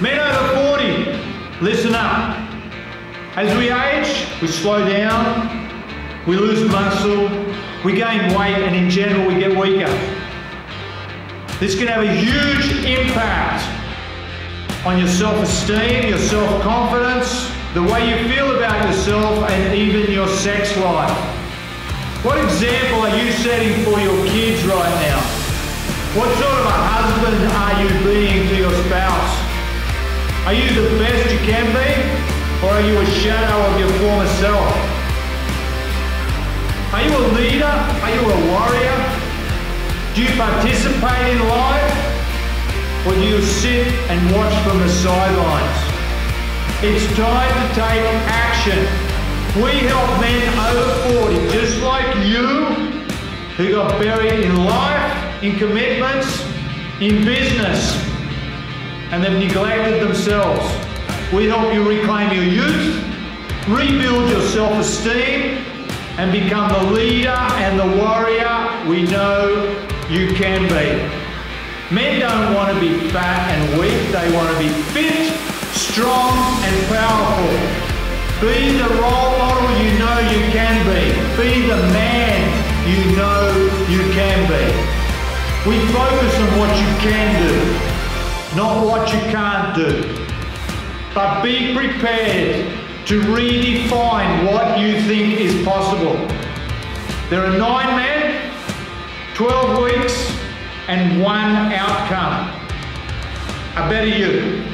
Men over 40, listen up. As we age, we slow down, we lose muscle, we gain weight, and in general we get weaker. This can have a huge impact on your self-esteem, your self-confidence, the way you feel about yourself, and even your sex life. What example are you setting for your kids right now? What sort of a husband are you being to your spouse? Are you the best you can be, or are you a shadow of your former self? Are you a leader? Are you a warrior? Do you participate in life? Or do you sit and watch from the sidelines? It's time to take action. We help men over 40, just like you, who got buried in life, in commitments, in business, and they've neglected themselves. We help you reclaim your youth, rebuild your self-esteem, and become the leader and the warrior we know you can be. Men don't want to be fat and weak, they want to be fit, strong and powerful. Be the role model you know you can be. Be the man you know you can be. We focus on what you can do, not what you can't do. But be prepared to redefine what you think is possible. There are 9 men, 12 weeks, and 1 outcome, a better you.